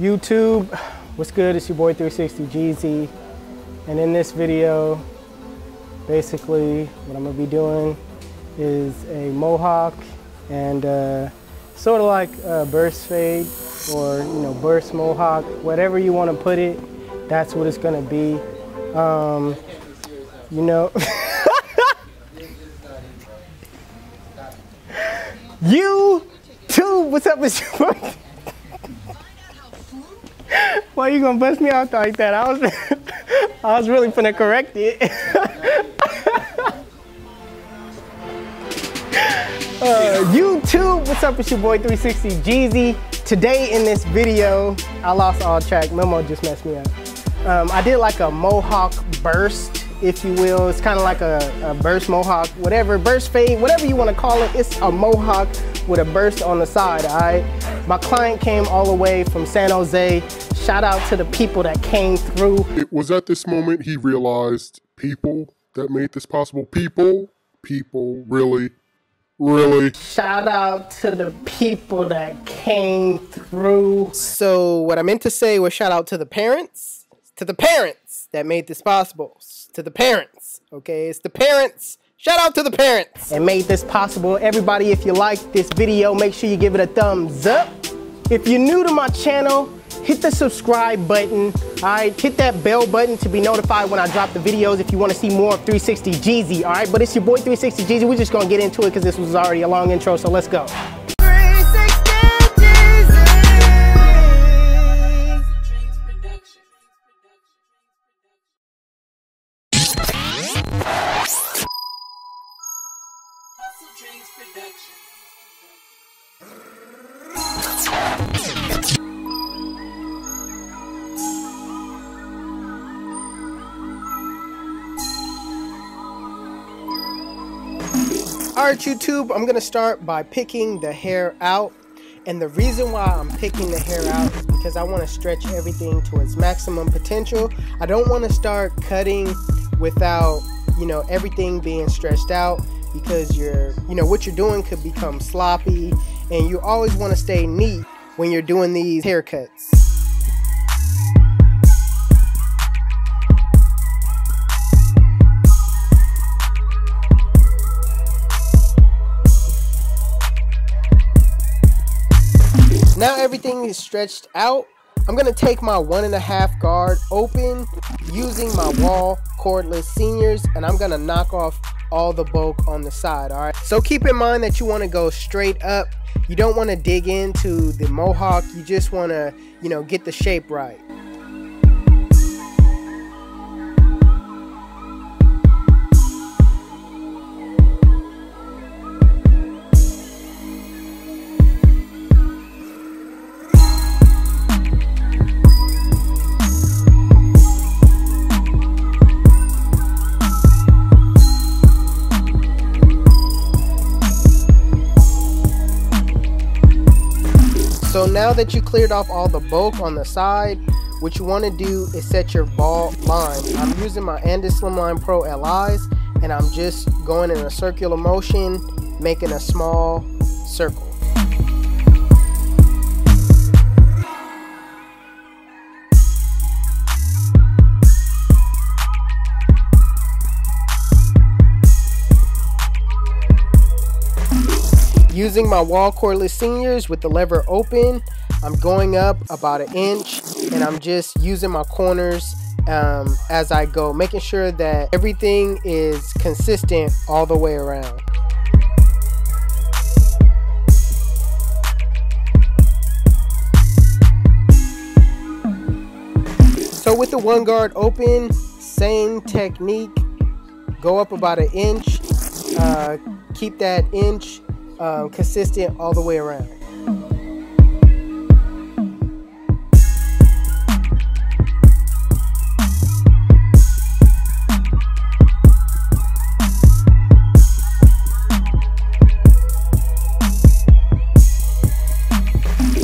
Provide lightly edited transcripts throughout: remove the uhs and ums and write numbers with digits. YouTube, what's good? It's your boy 360 Jeezy, and in this video, basically what I'm gonna be doing is a mohawk and sort of like a burst fade, or you know, burst mohawk, whatever you want to put it, that's what it's gonna be. You know. You too. What's up with you? Why you gonna bust me out like that? I was really finna correct it. YouTube, what's up with your boy 360 Jeezy. Today in this video, I lost all track. Memo just messed me up. I did like a mohawk burst, if you will. It's kind of like a burst mohawk, whatever, burst fade, whatever you want to call it. It's a mohawk with a burst on the side, all right? My client came all the way from San Jose. Shout out to the people that came through. It was at this moment he realized people that made this possible. People, really. Shout out to the people that came through. So what I meant to say was shout out to the parents. To the parents that made this possible. To the parents, okay? It's the parents. Shout out to the parents. And made this possible. Everybody, if you like this video, make sure you give it a thumbs up. If you're new to my channel, hit the subscribe button, all right? Hit that bell button to be notified when I drop the videos if you want to see more of 360 Jeezy, all right? But it's your boy 360 Jeezy. We're just going to get into it because this was already a long intro, so let's go. 360 Alright YouTube, I'm going to start by picking the hair out, and the reason why I'm picking the hair out is because I want to stretch everything to its maximum potential. I don't want to start cutting without, you know, everything being stretched out, because you're, you know, what you're doing could become sloppy, and you always want to stay neat when you're doing these haircuts. Now everything is stretched out. I'm gonna take my 1.5 guard open using my Wahl cordless seniors, and I'm gonna knock off all the bulk on the side, all right? So keep in mind that you wanna go straight up. You don't wanna dig into the mohawk. You just wanna, you know, get the shape right. So now that you cleared off all the bulk on the side, what you want to do is set your ball line. I'm using my Slimline Pro Li's, and I'm just going in a circular motion, making a small circle. Using my Wahl cordless seniors with the lever open, I'm going up about 1 inch, and I'm just using my corners as I go, making sure that everything is consistent all the way around. So with the 1 guard open, same technique, go up about 1 inch, keep that inch consistent all the way around.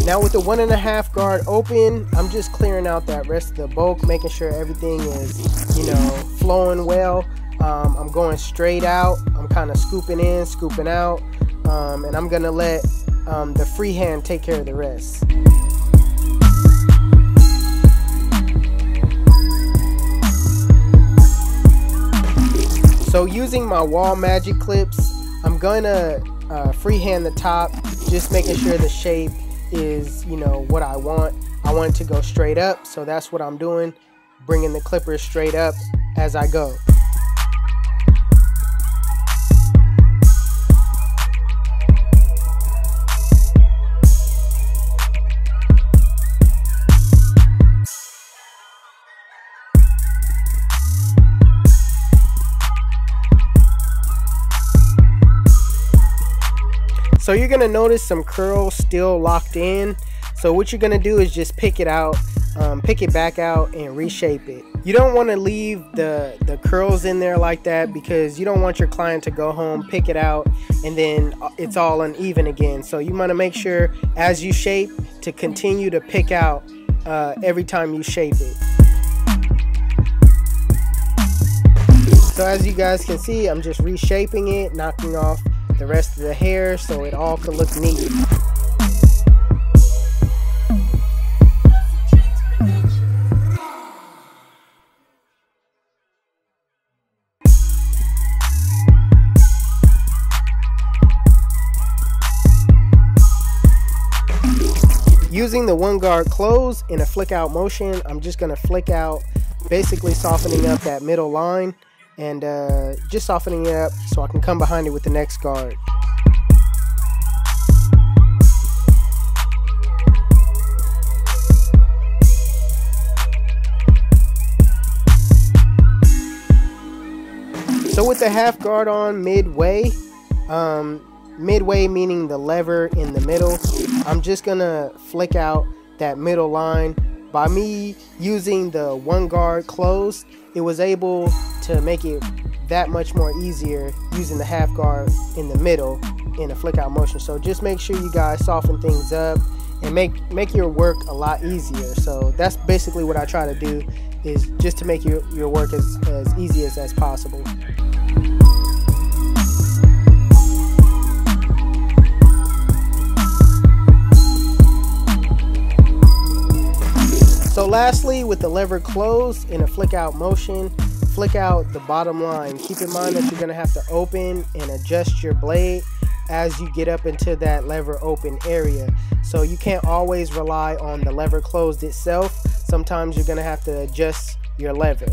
Now with the 1.5 guard open, I'm just clearing out that rest of the bulk, making sure everything is, you know, flowing well. I'm going straight out. I'm kind of scooping in, scooping out. And I'm gonna let the freehand take care of the rest. using my Wahl Magic Clips, I'm gonna freehand the top, just making sure the shape is, you know, what I want. I want it to go straight up, so that's what I'm doing, bringing the clippers straight up as I go. So you're gonna notice some curls still locked in. So what you're gonna do is just pick it out, pick it back out and reshape it. You don't wanna leave the curls in there like that, because you don't want your client to go home, pick it out, and then it's all uneven again. So you wanna make sure as you shape to continue to pick out every time you shape it. So as you guys can see, I'm just reshaping it, knocking off the rest of the hair so it all can look neat. Using the one guard close in a flick out motion, I'm just going to flick out, basically softening up that middle line, and just softening it up so I can come behind it with the next guard. So with the half guard on midway, midway meaning the lever in the middle, I'm just gonna flick out that middle line. By me using the one guard closed, it was able to make it that much more easier using the half guard in the middle in a flick out motion. So just make sure you guys soften things up and make your work a lot easier. So that's basically what I try to do, is just to make your work as easy as possible. So lastly, with the lever closed in a flick out motion, flick out the bottom line. Keep in mind that you're going to have to open and adjust your blade as you get up into that lever open area. So you can't always rely on the lever closed itself. Sometimes you're going to have to adjust your lever.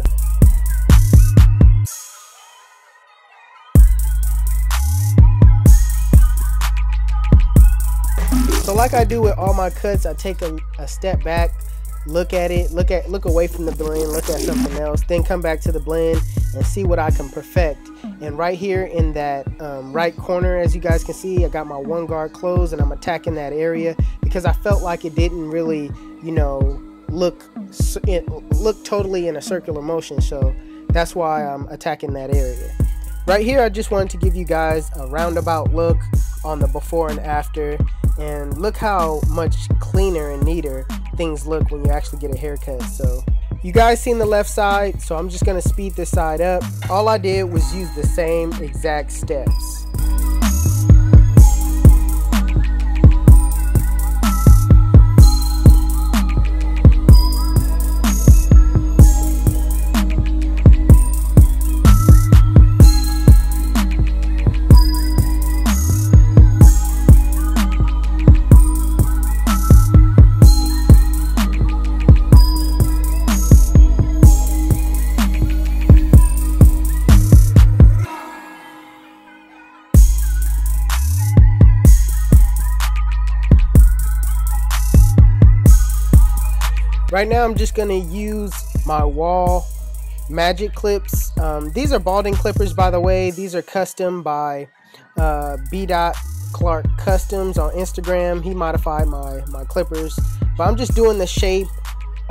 So like I do with all my cuts, I take a step back, look at it, look away from the blend, look at something else, then come back to the blend and see what I can perfect. And right here in that right corner, as you guys can see, I got my one guard closed and I'm attacking that area, because I felt like it didn't really, you know, look totally in a circular motion. So that's why I'm attacking that area. Right here, I just wanted to give you guys a roundabout look on the before and after, and look how much cleaner and neater things look when you actually get a haircut. So you guys seen the left side, so I'm just gonna speed this side up. All I did was use the same exact steps. Right now, I'm just gonna use my Wahl Magic Clips. These are balding clippers, by the way. These are custom by B. Clark Customs on Instagram. He modified my clippers, but I'm just doing the shape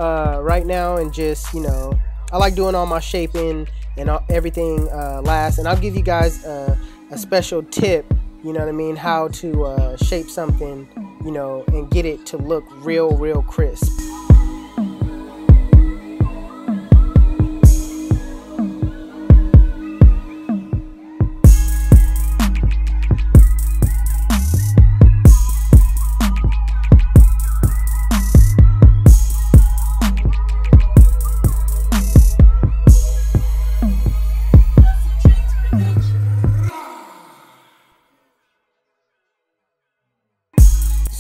right now, and just, you know, I like doing all my shaping and everything last. And I'll give you guys a special tip, you know what I mean, how to shape something, you know, and get it to look real crisp.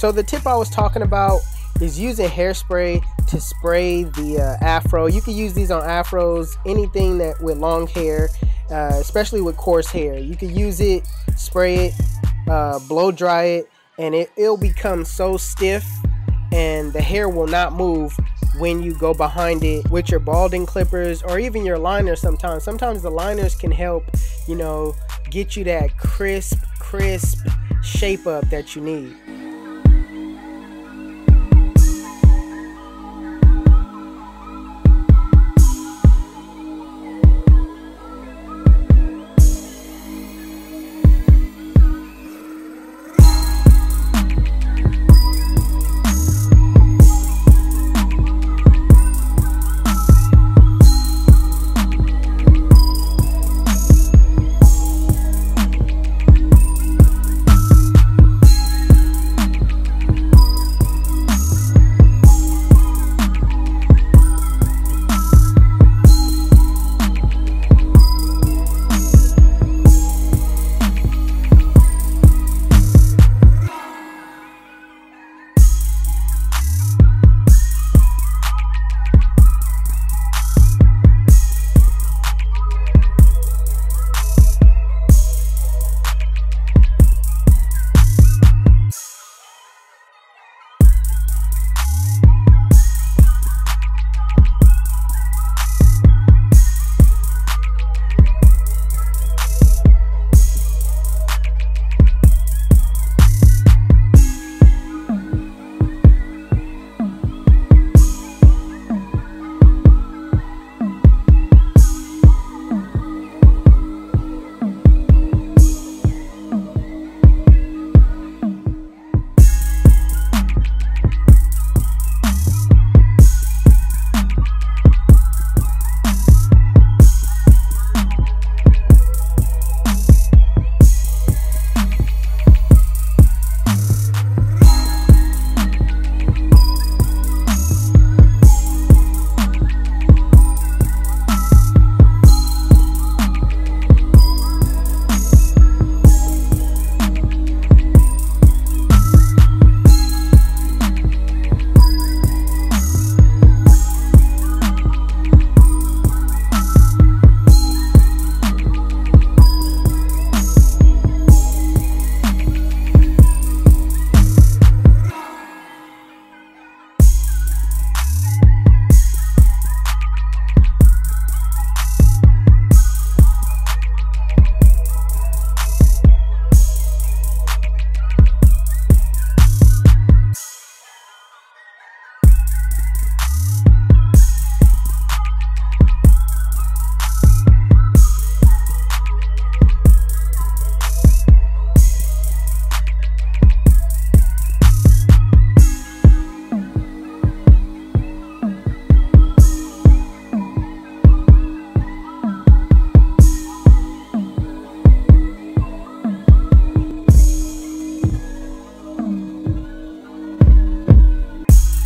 So the tip I was talking about is using hairspray to spray the afro. You can use these on afros, anything that with long hair, especially with coarse hair. You can use it, spray it, blow dry it, and it'll become so stiff and the hair will not move when you go behind it with your balding clippers or even your liners. Sometimes the liners can help, you know, get you that crisp shape up that you need.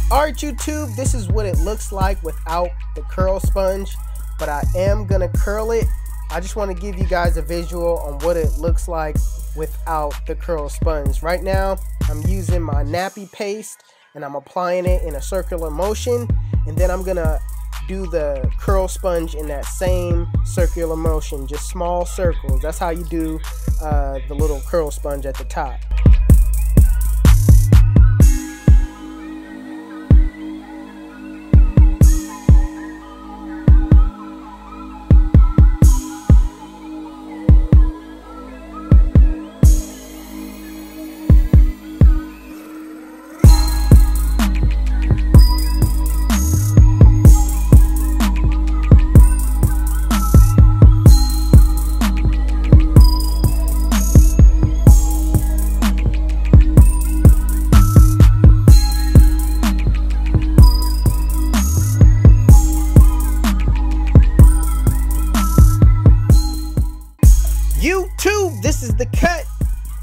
Alright YouTube, this is what it looks like without the curl sponge, but I am gonna curl it. I just want to give you guys a visual on what it looks like without the curl sponge. Right now I'm using my nappy paste and I'm applying it in a circular motion, and then I'm gonna do the curl sponge in that same circular motion, just small circles. That's how you do the little curl sponge at the top. YouTube, this is the cut,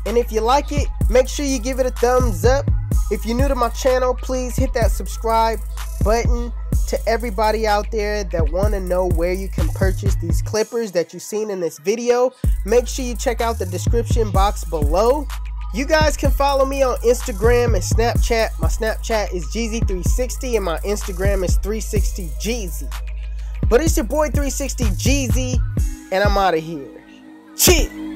and if you like it, make sure you give it a thumbs up. If you're new to my channel, please hit that subscribe button. To everybody out there that want to know where you can purchase these clippers that you've seen in this video, make sure you check out the description box below. You guys can follow me on Instagram and Snapchat. My Snapchat is Jeezy360 and my Instagram is 360 Jeezy. But it's your boy 360 Jeezy and I'm out of here. Cheers!